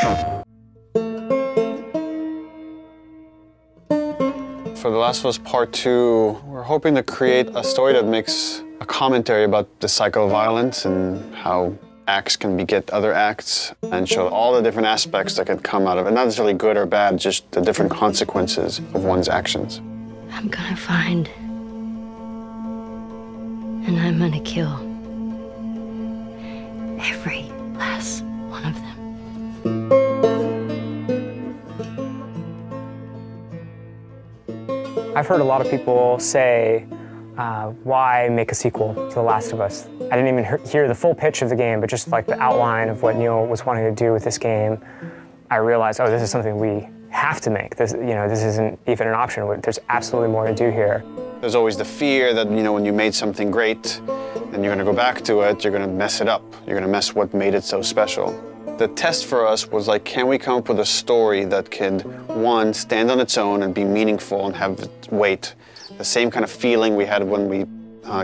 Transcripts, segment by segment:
For The Last of Us Part II, we're hoping to create a story that makes a commentary about the cycle of violence and how acts can beget other acts, and show all the different aspects that can come out of it. Not necessarily good or bad, just the different consequences of one's actions. I'm gonna find, and I'm gonna kill every last one of them. I've heard a lot of people say, why make a sequel to The Last of Us? I didn't even hear the full pitch of the game, but just like the outline of what Neil was wanting to do with this game, I realized, oh, this is something we have to make. This, you know, this isn't even an option. There's absolutely more to do here. There's always the fear that, you know, when you made something great and you're gonna go back to it, you're gonna mess it up. You're gonna mess what made it so special. The test for us was like, can we come up with a story that can, one, stand on its own and be meaningful and have weight, the same kind of feeling we had when we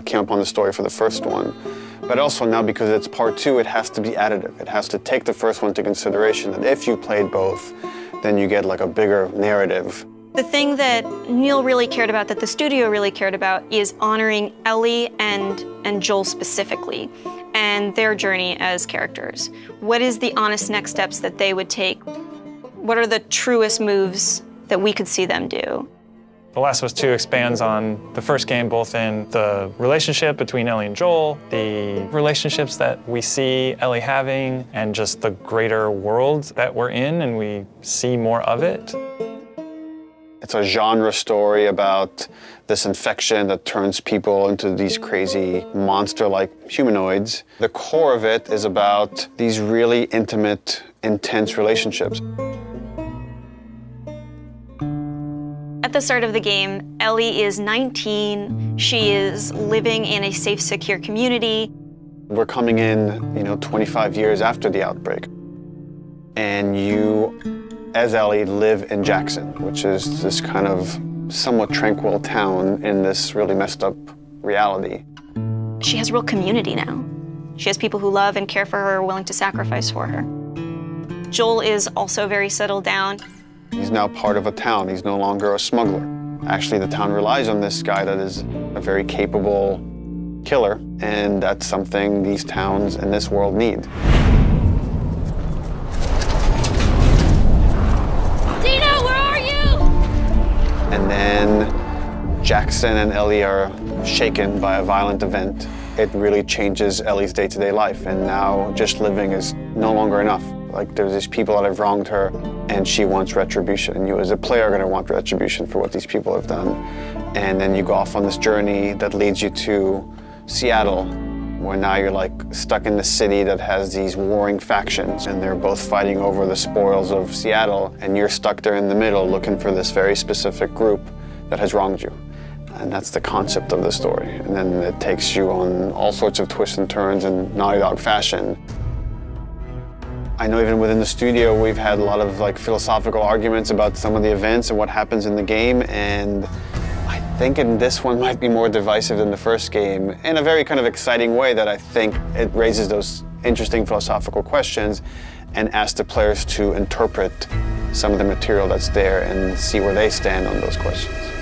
came upon the story for the first one. But also now, because it's part two, it has to be additive. It has to take the first one into consideration, that if you played both, then you get like a bigger narrative. The thing that Neil really cared about, that the studio really cared about, is honoring Ellie and Joel specifically, and their journey as characters. What is the honest next steps that they would take? What are the truest moves that we could see them do? The Last of Us 2 expands on the first game, both in the relationship between Ellie and Joel, the relationships that we see Ellie having, and just the greater world that we're in, and we see more of it. It's a genre story about this infection that turns people into these crazy monster-like humanoids. The core of it is about these really intimate, intense relationships. At the start of the game, Ellie is 19. She is living in a safe, secure community. We're coming in, you know, 25 years after the outbreak. And you, as Ellie, live in Jackson, which is this kind of somewhat tranquil town in this really messed up reality. She has real community now. She has people who love and care for her, willing to sacrifice for her. Joel is also very settled down. He's now part of a town. He's no longer a smuggler. Actually, the town relies on this guy that is a very capable killer, and that's something these towns and this world need. Jackson and Ellie are shaken by a violent event. It really changes Ellie's day-to-day life, and now just living is no longer enough. Like, there's these people that have wronged her, and she wants retribution. And you as a player are gonna want retribution for what these people have done. And then you go off on this journey that leads you to Seattle, where now you're like stuck in the city that has these warring factions, and they're both fighting over the spoils of Seattle, and you're stuck there in the middle looking for this very specific group that has wronged you. And that's the concept of the story. And then it takes you on all sorts of twists and turns in Naughty Dog fashion. I know even within the studio, we've had a lot of like philosophical arguments about some of the events and what happens in the game. And I think in this one might be more divisive than the first game, in a very kind of exciting way that I think it raises those interesting philosophical questions and asks the players to interpret some of the material that's there and see where they stand on those questions.